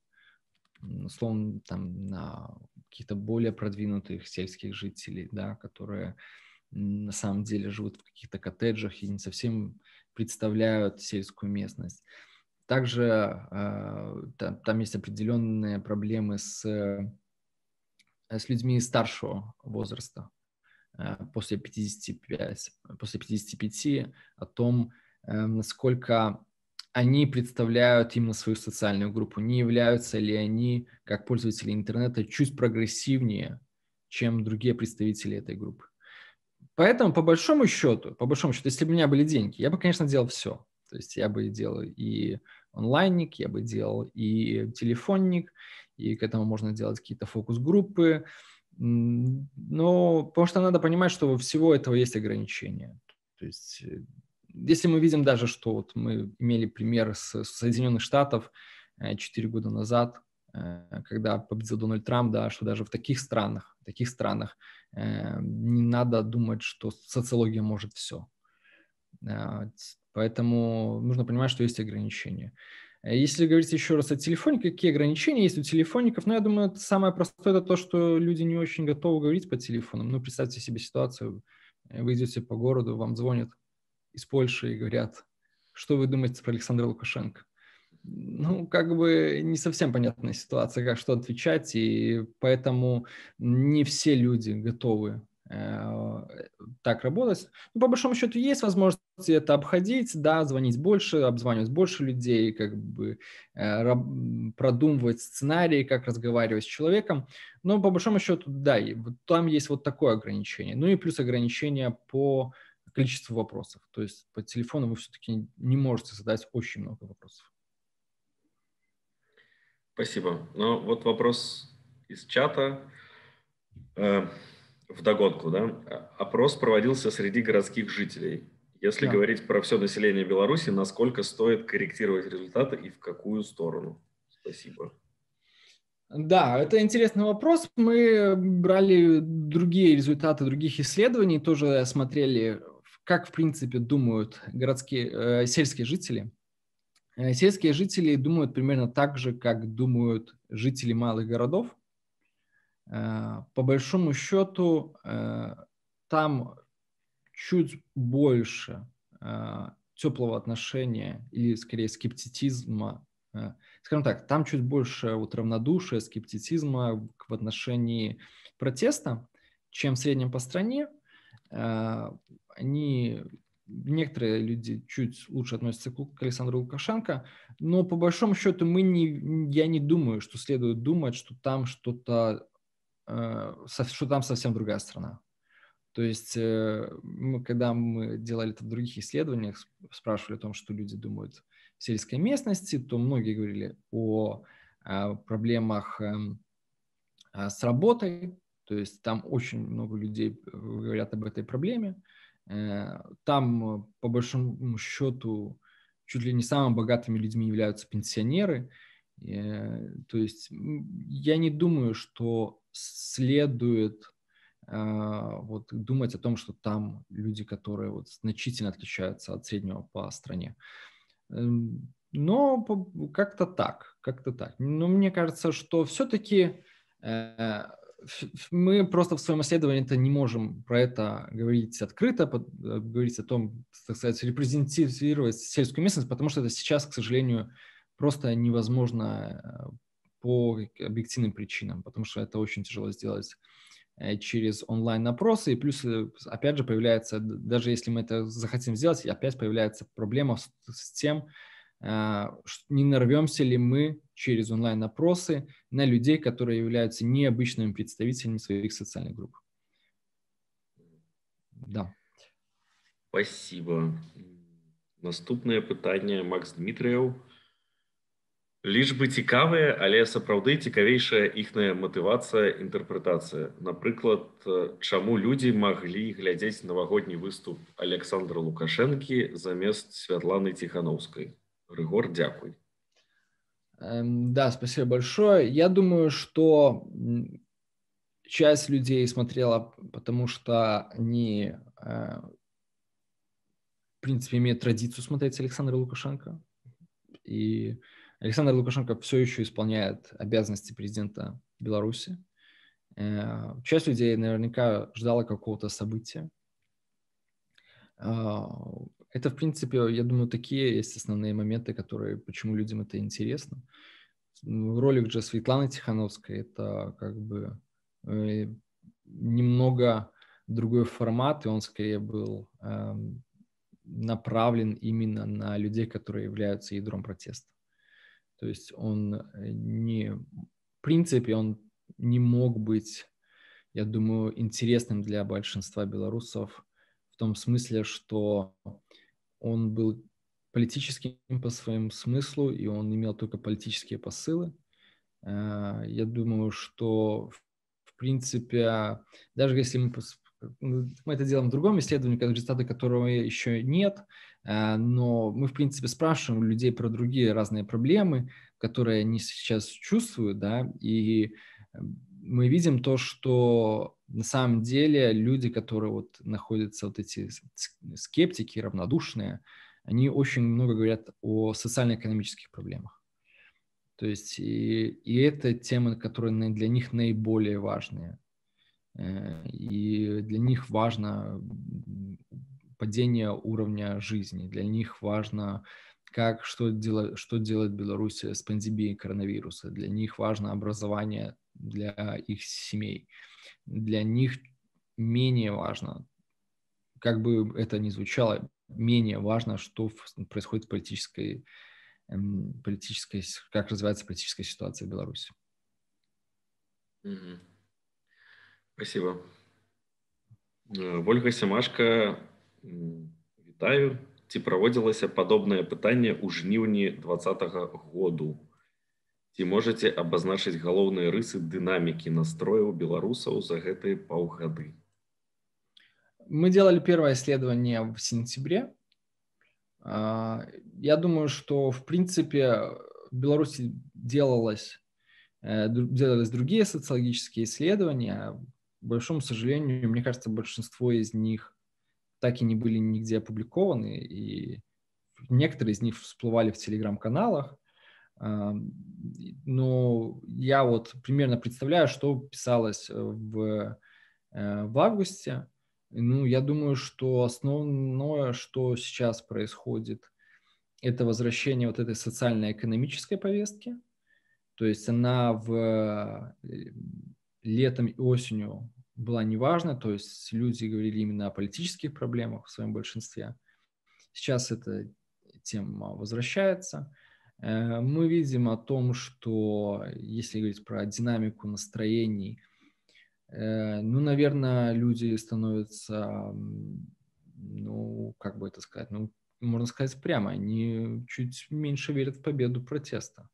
Словом, там, на каких-то более продвинутых сельских жителей, да, которые на самом деле живут в каких-то коттеджах и не совсем представляют сельскую местность. Также там есть определенные проблемы с людьми старшего возраста, после 55, о том, насколько они представляют именно свою социальную группу, не являются ли они, как пользователи интернета, чуть прогрессивнее, чем другие представители этой группы. Поэтому, по большому счету, если бы у меня были деньги, я бы, конечно, делал все. То есть я бы делал и онлайнник, я бы делал и телефонник, и к этому можно делать какие-то фокус-группы. Но потому что надо понимать, что у всего этого есть ограничения. То есть если мы видим даже, что вот мы имели пример с Соединенных Штатов 4 года назад, когда победил Дональд Трамп, да, что даже в таких странах не надо думать, что социология может все. Поэтому нужно понимать, что есть ограничения. Если говорить еще раз о телефонике, какие ограничения есть у телефоников? Ну, я думаю, самое простое – это то, что люди не очень готовы говорить по телефону. Ну, представьте себе ситуацию, вы идете по городу, вам звонят из Польши и говорят, что вы думаете про Александра Лукашенко. Ну, как бы не совсем понятная ситуация, как что отвечать, и поэтому не все люди готовы так работать. Ну, по большому счету есть возможность это обходить, да, звонить больше, обзванивать больше людей, как бы продумывать сценарии, как разговаривать с человеком. Но по большому счету, да, там есть вот такое ограничение. Ну и плюс ограничение по количество вопросов. То есть по телефону вы все-таки не можете задать очень много вопросов. Спасибо. Ну вот вопрос из чата. Вдогонку, да? Опрос проводился среди городских жителей. Если говорить про все население Беларуси, насколько стоит корректировать результаты и в какую сторону? Спасибо. Да, это интересный вопрос. Мы брали другие результаты других исследований, тоже смотрели, как, в принципе, думают сельские жители. Сельские жители думают примерно так же, как думают жители малых городов. По большому счету, там чуть больше теплого отношения или, скорее, скептицизма. Скажем так, там чуть больше вот равнодушия, скептицизма в отношении протеста, чем в среднем по стране. Некоторые люди чуть лучше относятся к Александру Лукашенко, но по большому счету я не думаю, что следует думать, что там совсем другая страна. То есть, когда мы делали это в других исследованиях, спрашивали о том, что люди думают в сельской местности, то многие говорили о проблемах с работой, то есть там очень много людей говорят об этой проблеме. Там, по большому счету, чуть ли не самыми богатыми людьми являются пенсионеры. То есть я не думаю, что следует вот думать о том, что там люди, которые вот значительно отличаются от среднего по стране. Но как-то так. Но мне кажется, что все-таки Мы просто в своем исследовании-то не можем про это говорить открыто, говорить о том, так сказать, репрезентировать сельскую местность, потому что это сейчас, к сожалению, просто невозможно по объективным причинам, потому что это очень тяжело сделать через онлайн-опросы, и плюс, опять же, появляется, даже если мы это захотим сделать, опять появляется проблема с тем, не нарвемся ли мы через онлайн-опросы на людей, которые являются необычными представителями своих социальных групп. Да. Спасибо. Наступное питание Макс Дмитрієв. Лишь бы цікавые, але сапраўды цікавейшая ихная мотивация, интерпретация. Например, чему люди могли глядеть новогодний выступ Александра Лукашенко замест Светланы Тихановской? Рыгор, дякую. Да, спасибо большое. Я думаю, что часть людей смотрела, потому что они, в принципе, имеют традицию смотреть Александра Лукашенко. И Александр Лукашенко все еще исполняет обязанности президента Беларуси. Часть людей наверняка ждала какого-то события. Это, в принципе, я думаю, такие есть основные моменты, которые, почему людям это интересно. Ролик же Светланы Тихановской – это как бы немного другой формат, и он скорее был направлен именно на людей, которые являются ядром протеста. То есть он не… В принципе, он не мог быть, я думаю, интересным для большинства белорусов в том смысле, что… Он был политическим по своему смыслу, и он имел только политические посылы. Я думаю, что, в принципе, даже если мы это делаем в другом исследовании, результаты которого еще нет, но мы, в принципе, спрашиваем людей про другие разные проблемы, которые они сейчас чувствуют, да, и мы видим то, что на самом деле люди, которые вот находятся, вот эти скептики, равнодушные, они очень много говорят о социально-экономических проблемах. То есть и это темы, которые для них наиболее важные. И для них важно падение уровня жизни, для них важно… как, что делает Беларусь с пандемией коронавируса. Для них важно образование для их семей. Для них менее важно, как бы это ни звучало, менее важно, что происходит в политической, как развивается политическая ситуация в Беларуси. Спасибо. Вольга Семашко, витаю. Ці праводзілася падобнае пытанне ў жніўні 2020 году? Ці можаце абазначыць галоўныя рысы дынамікі настрояў беларусаў за гэтыя паўгады? Мы делали первое исследование в сентябре. Я думаю, что в принципе в Беларуси делались другие социологические исследования. К большому сожалению, мне кажется, большинство из них так и не были нигде опубликованы, и некоторые из них всплывали в телеграм-каналах. Но я вот примерно представляю, что писалось в августе. Ну, я думаю, что основное, что сейчас происходит, это возвращение вот этой социально-экономической повестки. То есть она летом и осенью была неважна, то есть люди говорили именно о политических проблемах в своем большинстве. Сейчас эта тема возвращается. Мы видим о том, что, если говорить про динамику настроений, ну, наверное, люди становятся, ну, как бы это сказать, ну, можно сказать прямо, они чуть меньше верят в победу протеста.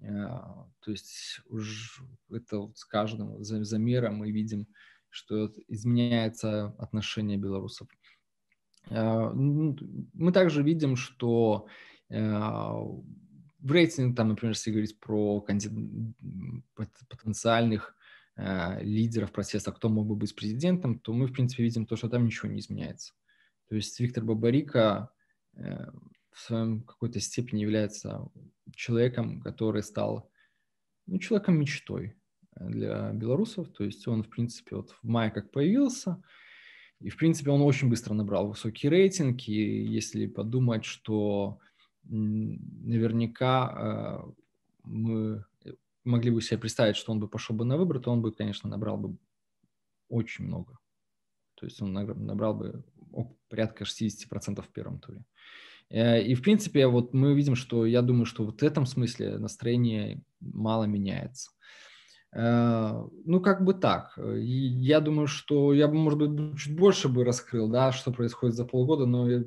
То есть уж это вот с каждым замером мы видим, что изменяется отношение белорусов. Мы также видим, что в рейтинге, там, например, если говорить про потенциальных лидеров протеста, кто мог бы быть президентом, то мы, в принципе, видим то, что там ничего не изменяется. То есть Виктор Бабарика в своем какой-то степени является человеком, который стал, ну, человеком-мечтой. для белорусов. То есть он, в принципе, вот в мае как появился, и, в принципе, он очень быстро набрал высокий рейтинг. И если подумать, что наверняка мы могли бы себе представить, что он бы пошел бы на выборы, то он бы, конечно, набрал бы очень много. То есть он набрал бы порядка 60% в первом туре. И, в принципе, вот мы видим, что, я думаю, что вот в этом смысле настроение мало меняется. Ну, как бы так. Я думаю, что я бы, может быть, чуть больше бы раскрыл, да, что происходит за полгода, но я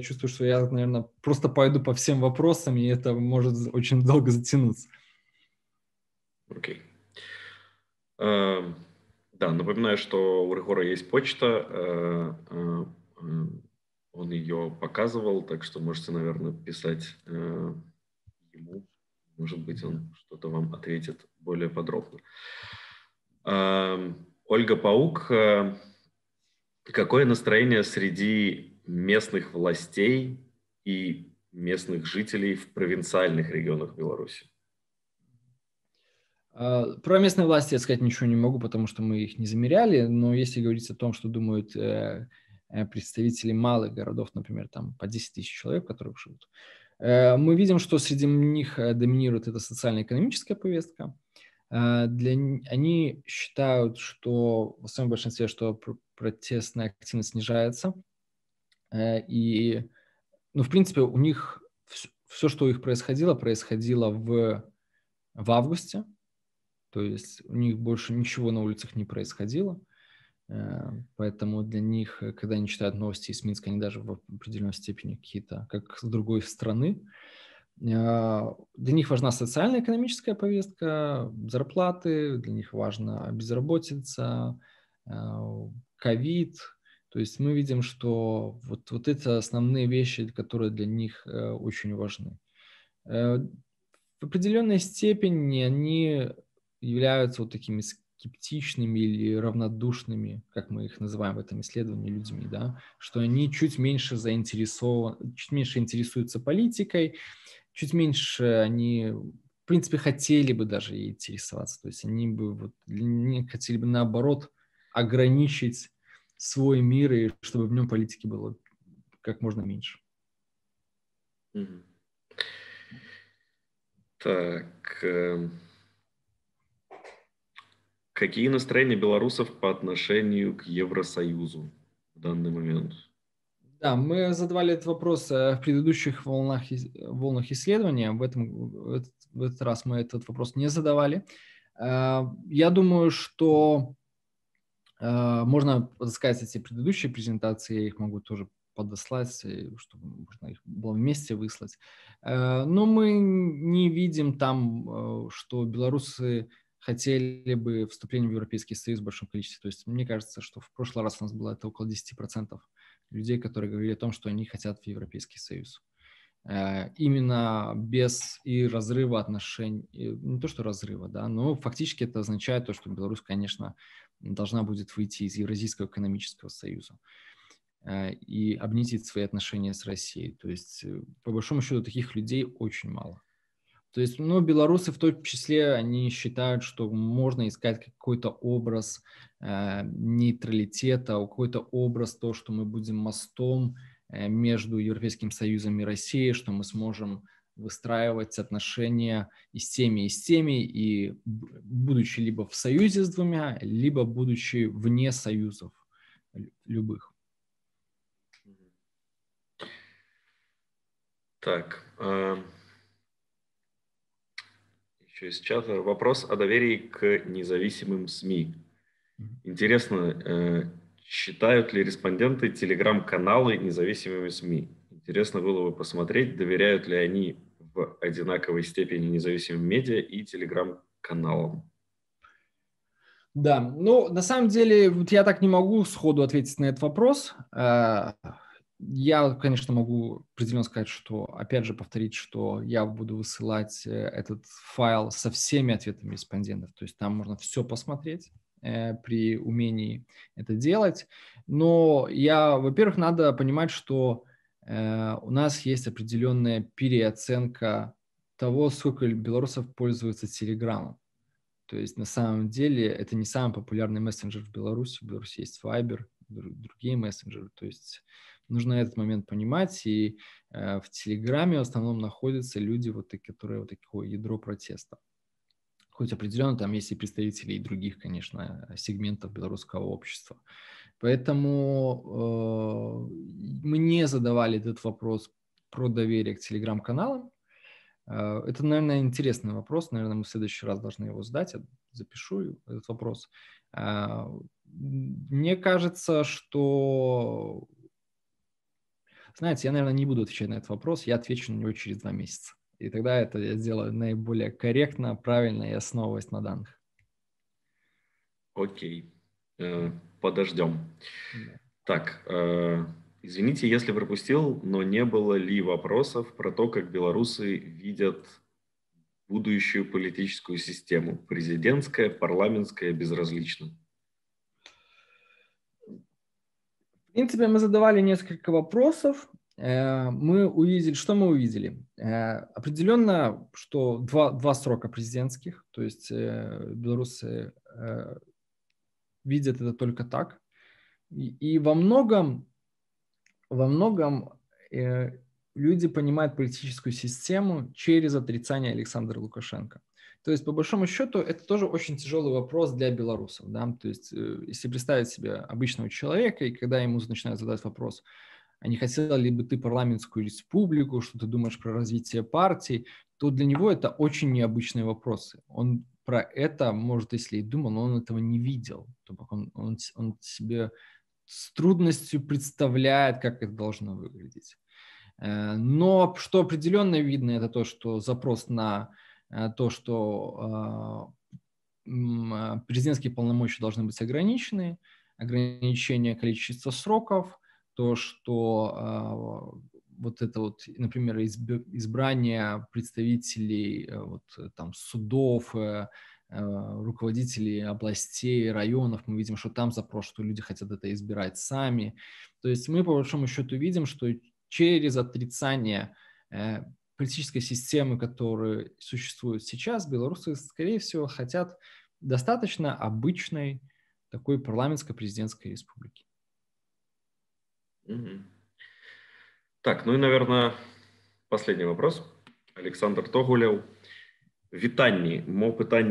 чувствую, что я, наверное, просто пойду по всем вопросам, и это может очень долго затянуться. Окей. Да, напоминаю, что у Рыгора есть почта. Он ее показывал, так что можете, наверное, писать ему. Может быть, он что-то вам ответит более подробно. Ольга Паук. Какое настроение среди местных властей и местных жителей в провинциальных регионах Беларуси? Про местные власти я сказать ничего не могу, потому что мы их не замеряли. Но если говорить о том, что думают представители малых городов, например, там по 10 тысяч человек, которые живут, мы видим, что среди них доминирует эта социально-экономическая повестка. Они считают, что в самом большинстве, что протестная активность снижается. И, ну, в принципе, у них все, что у них происходило в августе. То есть у них больше ничего на улицах не происходило. Поэтому для них, когда они читают новости из Минска, они даже в определенной степени какие-то, как с другой страны. Для них важна социально-экономическая повестка, зарплаты, для них важна безработица, ковид. То есть мы видим, что вот это основные вещи, которые для них очень важны. В определенной степени они являются вот такими скептичными или равнодушными, как мы их называем в этом исследовании, людьми, да, что они чуть меньше интересуются политикой, чуть меньше они, в принципе, хотели бы даже и интересоваться, то есть они бы хотели бы, наоборот, ограничить свой мир, и чтобы в нем политики было как можно меньше. Так... Какие настроения белорусов по отношению к Евросоюзу в данный момент? Да, мы задавали этот вопрос в предыдущих волнах исследования. В этот раз мы этот вопрос не задавали. Я думаю, что можно подыскать эти предыдущие презентации, я их могу тоже подослать, чтобы можно их было вместе выслать. Но мы не видим там, что белорусы хотели бы вступление в Европейский Союз в большом количестве. То есть мне кажется, что в прошлый раз у нас было это около 10% людей, которые говорили о том, что они хотят в Европейский Союз. Именно без и разрыва отношений, не то что разрыва, да, но фактически это означает то, что Беларусь, конечно, должна будет выйти из Евразийского экономического союза и обнять свои отношения с Россией. То есть по большому счету таких людей очень мало. То есть, ну, белорусы в том числе, они считают, что можно искать какой-то образ нейтралитета, какой-то образ того, что мы будем мостом между Европейским Союзом и Россией, что мы сможем выстраивать отношения и с теми, и с теми, и будучи либо в союзе с двумя, либо будучи вне союзов любых. Так... Из чата вопрос о доверии к независимым СМИ. Интересно, считают ли респонденты телеграм-каналы независимыми СМИ? Интересно было бы посмотреть, доверяют ли они в одинаковой степени независимым медиа и телеграм-каналам. Да, ну на самом деле вот я так не могу сходу ответить на этот вопрос. Я, конечно, могу определенно сказать, что, опять же, повторить, что я буду высылать этот файл со всеми ответами респондентов. То есть там можно все посмотреть при умении это делать. Но я, во-первых, надо понимать, что у нас есть определенная переоценка того, сколько белорусов пользуются Телеграмом. То есть на самом деле это не самый популярный мессенджер в Беларуси. В Беларуси есть Viber, другие мессенджеры. То есть нужно этот момент понимать. И в Телеграме в основном находятся люди, которые такое ядро протеста. Хоть определенно там есть и представители и других, конечно, сегментов белорусского общества. Поэтому мне задавали этот вопрос про доверие к телеграм-каналам. Это, наверное, интересный вопрос. Наверное, мы в следующий раз должны его задать. Я запишу этот вопрос. Мне кажется, что... Знаете, я, наверное, не буду отвечать на этот вопрос. Я отвечу на него через 2 месяца. И тогда это я сделаю наиболее корректно, правильно и основываясь на данных. Окей. Подождем. Да. Так, извините, если пропустил, но не было ли вопросов про то, как белорусы видят будущую политическую систему? Президентская, парламентская, безразлично. В принципе, мы задавали несколько вопросов. Мы увидели, что мы увидели? Определенно, что два срока президентских, то есть белорусы видят это только так. И во многом люди понимают политическую систему через отрицание Александра Лукашенко. То есть, по большому счету, это тоже очень тяжелый вопрос для белорусов. Да? То есть, если представить себе обычного человека, и когда ему начинают задать вопрос, а не хотела ли бы ты парламентскую республику, что ты думаешь про развитие партии, то для него это очень необычные вопросы. Он про это, может, если и думал, но он этого не видел. Он себе с трудностью представляет, как это должно выглядеть. Но что определенно видно, это то, что запрос на то, что президентские полномочия должны быть ограничены, ограничение количества сроков, то, что например, избрание представителей судов, руководителей областей, районов, мы видим, что там запрос, что люди хотят это избирать сами. То есть мы, по большому счету, видим, что через отрицание политической системы, которая существует сейчас, белорусы, скорее всего, хотят достаточно обычной такой парламентско-президентской республики. Так, ну и, наверное, последний вопрос. Александр Тогулев. Вітанні. Мо питання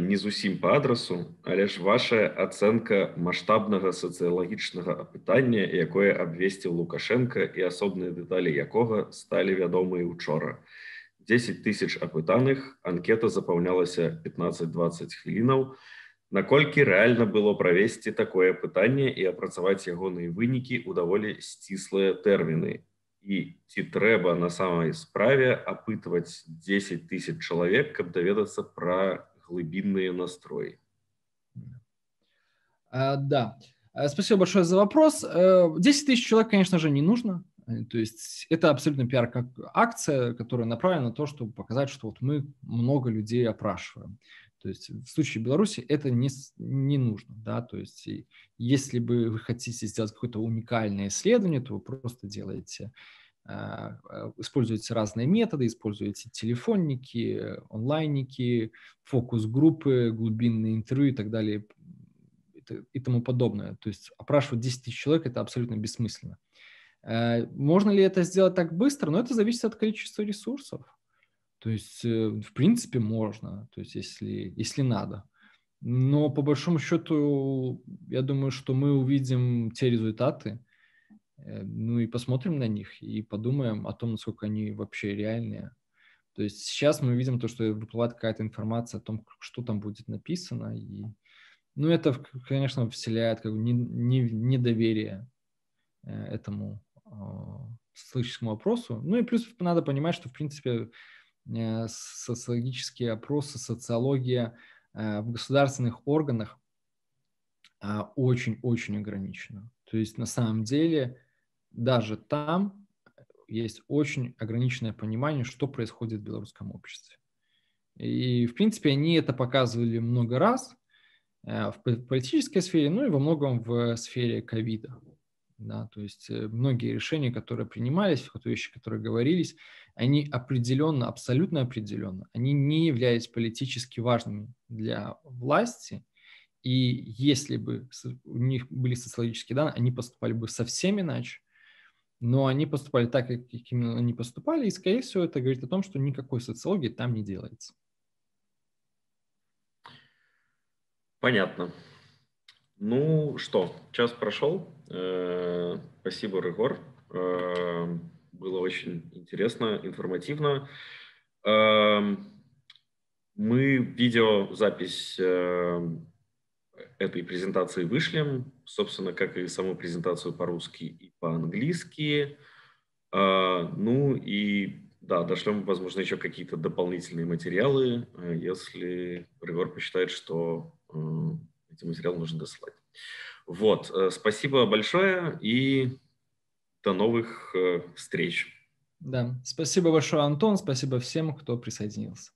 не зусім по адресу, але ж ваша оценка масштабного социологічного опитання, якое обвестил Лукашенко и особные детали якого стали вядомы учора. 10 000 опытаных, анкета заполнялася 15-20 хвилинов. Наколькі реально было правесці такое пытанне і апрацаваць ягоныя вынікі ў даволі сціслыя тэрміны? І ці трэба на самай справе апытваць 10 000 чалавек, каб даведацца пра глыбінныя настроі? Да. Спасибо большое за вопрос. 10 000 человек, конечно же, не нужно. То есть это абсолютно пиар-акция, которая направлена на то, чтобы показать, что мы много людей опрашиваем. То есть в случае Беларуси это не нужно. Да? То есть если бы вы хотите сделать какое-то уникальное исследование, то вы просто делаете, используете разные методы, используете телефонники, онлайники, фокус-группы, глубинные интервью и так далее и тому подобное. То есть опрашивать 10 000 человек – это абсолютно бессмысленно. Можно ли это сделать так быстро? Но это зависит от количества ресурсов. То есть, в принципе, можно, то есть, если надо. Но, по большому счету, я думаю, что мы увидим те результаты, ну и посмотрим на них, и подумаем о том, насколько они вообще реальные. То есть сейчас мы видим то, что выплывает какая-то информация о том, что там будет написано. И, ну, это, конечно, вселяет недоверие этому социологическому опросу. Ну и плюс надо понимать, что, в принципе, социологические опросы, социология в государственных органах очень-очень ограничена. То есть на самом деле даже там есть очень ограниченное понимание, что происходит в белорусском обществе. И в принципе они это показывали много раз в политической сфере, ну и во многом в сфере ковида. Да, то есть многие решения, которые принимались, вещи, которые говорились, они определенно, абсолютно определенно, они не являлись политически важными для власти, и если бы у них были социологические данные, они поступали бы совсем иначе, но они поступали так, как именно они поступали, и, скорее всего, это говорит о том, что никакой социологии там не делается. Понятно. Ну что, час прошел. Спасибо, Рыгор. Было очень интересно, информативно. Мы видеозапись этой презентации вышлем, собственно, как и саму презентацию по-русски и по-английски. Ну и да, дошлем, возможно, еще какие-то дополнительные материалы, если Рыгор посчитает, что эти материалы нужно досылать. Вот, спасибо большое и до новых встреч. Да, спасибо большое, Антон, спасибо всем, кто присоединился.